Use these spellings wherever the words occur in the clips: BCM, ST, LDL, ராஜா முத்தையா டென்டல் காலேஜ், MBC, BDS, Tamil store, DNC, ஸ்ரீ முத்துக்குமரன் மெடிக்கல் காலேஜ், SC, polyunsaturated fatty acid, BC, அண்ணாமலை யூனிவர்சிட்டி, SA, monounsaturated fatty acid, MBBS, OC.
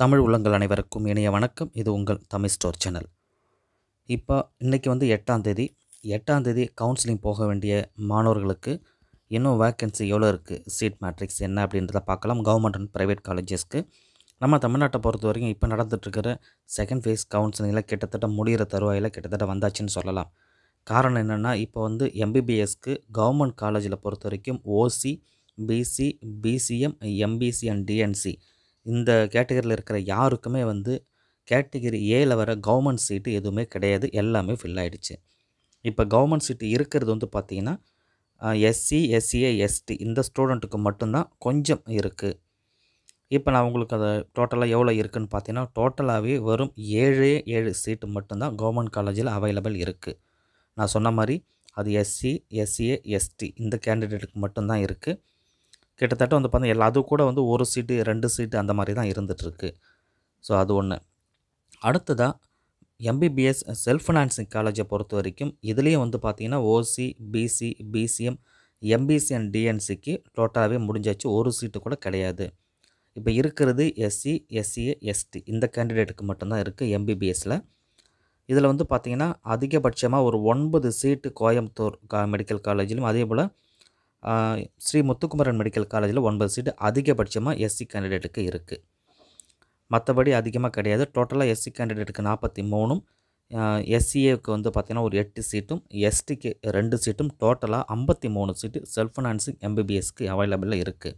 தமிழ் உள்ளங்கள் அனைவருக்கும் இனிய வணக்கம். இது உங்கள் தமிழ் ஸ்டோர் சேனல். இப்போ இன்றைக்கி வந்து 8ஆம் தேதி கவுன்சிலிங் போக வேண்டிய மாணவர்களுக்கு இன்னும் வேக்கன்சி எவ்வளோ இருக்குது, சீட் மேட்ரிக்ஸ் என்ன அப்படின்றத பார்க்கலாம். கவர்மெண்ட் அண்ட் ப்ரைவேட் காலேஜஸ்க்கு நம்ம தமிழ்நாட்டை பொறுத்த வரைக்கும் இப்போ நடந்துகிட்ருக்கிற செகண்ட் ஃபேஸ் கவுன்சிலிங்கில் கிட்டத்தட்ட முடிகிற தருவாயில் கிட்டத்தட்ட வந்தாச்சுன்னு சொல்லலாம். காரணம் என்னென்னா, இப்போ வந்து MBBSக்கு கவர்மெண்ட் காலேஜில் பொறுத்த வரைக்கும் OC, BC, BCM, MBC and DNC இந்த கேட்டகரியில் இருக்கிற யாருக்குமே வந்து கேட்டகரி ஏல வர கவர்மெண்ட் சீட்டு எதுவுமே கிடையாது, எல்லாமே ஃபில் ஆகிடுச்சு. இப்போ கவர்மெண்ட் சீட்டு இருக்கிறது வந்து பார்த்திங்கன்னா SC, SA, ST இந்த ஸ்டூடெண்ட்டுக்கு மட்டும்தான் கொஞ்சம் இருக்குது. இப்போ நான் உங்களுக்கு அதை டோட்டலாக எவ்வளோ இருக்குதுன்னு பார்த்தீங்கன்னா, டோட்டலாகவே வெறும் 7 சீட்டு மட்டும்தான் கவர்மெண்ட் காலேஜில் அவைலபிள் இருக்குது. நான் சொன்ன மாதிரி அது SC, SA, ST இந்த கேண்டிடேட்டுக்கு மட்டும்தான் இருக்குது. கிட்டத்தட்ட வந்து பார்த்தீங்கன்னா எல்லா அது கூட வந்து 1 சீட்டு 2 சீட்டு அந்த மாதிரி தான் இருந்துகிட்ருக்கு. ஸோ அது ஒன்று. அடுத்ததாக MBBS செல்ஃப் ஃபினான்சிங் காலேஜை பொறுத்த வரைக்கும் இதுலேயும் வந்து பார்த்திங்கன்னா OC, BC, BCM, MBC and DNCக்கு டோட்டலாகவே முடிஞ்சாச்சு, 1 சீட்டு கூட கிடையாது. இப்போ இருக்கிறது SC, SA, ST இந்த கேண்டிடேட்டுக்கு மட்டும்தான் இருக்குது MBBSல. இதில் வந்து பார்த்திங்கன்னா அதிகபட்சமாக ஒரு 9 சீட்டு கோயம்புத்தூர் மெடிக்கல் காலேஜிலும், அதே போல் ஸ்ரீ முத்துக்குமரன் மெடிக்கல் காலேஜில் 9 சீட்டு அதிகபட்சமாக SC கேண்டிடேட்டுக்கு இருக்குது. மற்றபடி அதிகமாக கிடையாது. டோட்டலாக SC கேண்டிடேட்டுக்கு 43, SCAவுக்கு வந்து பார்த்திங்கன்னா ஒரு 8 சீட்டும், STக்கு 2 சீட்டும், டோட்டலாக 53 சீட்டு செல்ஃப் ஃபினான்சிங் MBBSக்கு அவைலபிளாக இருக்குது.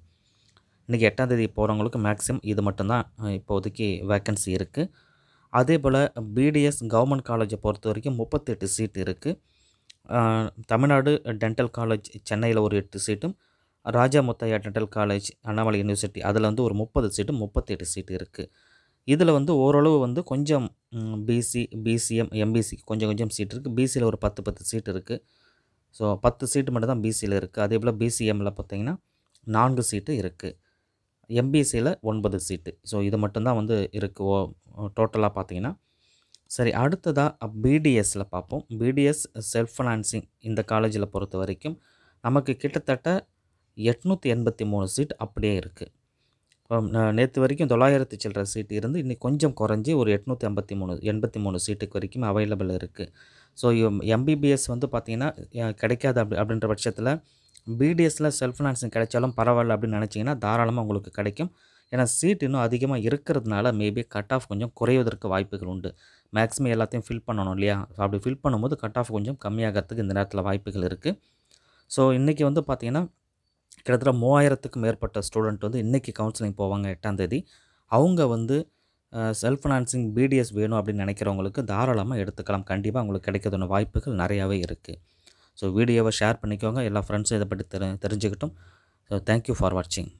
இன்றைக்கி 8ஆம் தேதி போகிறவங்களுக்கு மேக்ஸிமம் இது மட்டும்தான் இப்போதைக்கு வேக்கன்சி இருக்குது. அதே போல் BDS கவர்மெண்ட் காலேஜை பொறுத்த வரைக்கும் 38 சீட்டு இருக்குது. தமிழ்நாடு டென்டல் காலேஜ் சென்னையில் ஒரு 8 சீட்டும், ராஜா முத்தையா டென்டல் காலேஜ் அண்ணாமலை யூனிவர்சிட்டி அதில் வந்து ஒரு 30 சீட்டும் 38 சீட்டு இருக்குது. இதில் வந்து ஓரளவு வந்து கொஞ்சம் BC, BCM, MBC கொஞ்சம் சீட் இருக்குது. BCயில் ஒரு 10 சீட் இருக்குது. ஸோ 10 சீட்டு மட்டும் தான் BCயில் இருக்குது. அதே போல் BCMயில் பார்த்திங்கன்னா 4 சீட்டு இருக்குது. MBCயில் 9 சீட்டு. ஸோ இது மட்டும்தான் வந்து இருக்குது டோட்டலாக பார்த்திங்கன்னா. சரி, அடுத்ததாக BDSல பார்ப்போம். BDS செல்ஃப் ஃபினான்சிங் இந்த காலேஜில் பொறுத்த வரைக்கும் நமக்கு கிட்டத்தட்ட 883 சீட் அப்படியே இருக்குது. நேற்று வரைக்கும் 900 சில்லற சீட்டு இருந்து இன்றைக்கி கொஞ்சம் குறைஞ்சி ஒரு 883 சீட்டுக்கு வரைக்கும் அவைலபிள் இருக்குது. ஸோ MBBS வந்து பார்த்திங்கன்னா கிடைக்காது அப்படின்ற பட்சத்தில் BDSல செல்ஃப் ஃபினான்சிங் கிடைச்சாலும் பரவாயில்ல அப்படின்னு நினச்சிங்கன்னா தாராளமாக உங்களுக்கு கிடைக்கும். ஏன்னா சீட் இன்னும் அதிகமாக இருக்கிறதுனால மேபி கட் ஆஃப் கொஞ்சம் குறைவதற்கு வாய்ப்புகள் உண்டு. மேக்ஸிமம் எல்லாத்தையும் ஃபில் பண்ணணும் இல்லையா? அப்படி ஃபில் பண்ணும்போது கட் ஆஃப் கொஞ்சம் கம்மியாகிறதுக்கு இந்த நேரத்தில் வாய்ப்புகள் இருக்குது. ஸோ இன்றைக்கி வந்து பார்த்திங்கன்னா கிட்டத்தட்ட 3000க்கும் மேற்பட்ட ஸ்டூடெண்ட் வந்து இன்றைக்கி கவுன்சிலிங் போவாங்க 8ஆம் தேதி. அவங்க வந்து செல்ஃப் ஃபினான்சிங் BDS வேணும் அப்படின்னு நினைக்கிறவங்களுக்கு தாராளமாக எடுத்துக்கலாம். கண்டிப்பாக உங்களுக்கு கிடைக்கிறதுன வாய்ப்புகள் நிறையாவே இருக்குது. ஸோ வீடியோவை ஷேர் பண்ணிக்கோங்க, எல்லா ஃப்ரெண்ட்ஸும் இதை பற்றி தெரிஞ்சுக்கிட்டோம். ஸோ தேங்க்யூ ஃபார் வாட்சிங்.